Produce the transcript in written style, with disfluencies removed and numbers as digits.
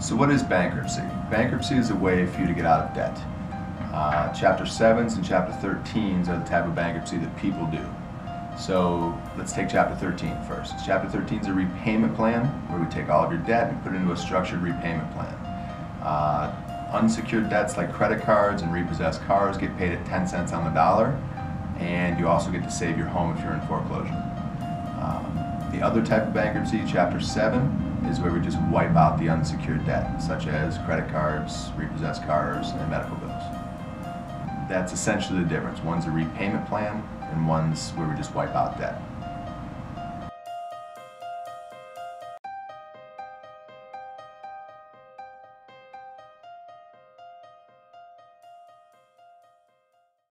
So what is bankruptcy? Bankruptcy is a way for you to get out of debt. Chapter 7s and Chapter 13s are the type of bankruptcy that people do. So let's take Chapter 13 first. Chapter 13 is a repayment plan where we take all of your debt and put it into a structured repayment plan. Unsecured debts like credit cards and repossessed cars get paid at 10 cents on the dollar, and you also get to save your home if you're in foreclosure. The other type of bankruptcy, Chapter 7, is where we just wipe out the unsecured debt, such as credit cards, repossessed cars, and medical bills. That's essentially the difference. One's a repayment plan, and one's where we just wipe out debt.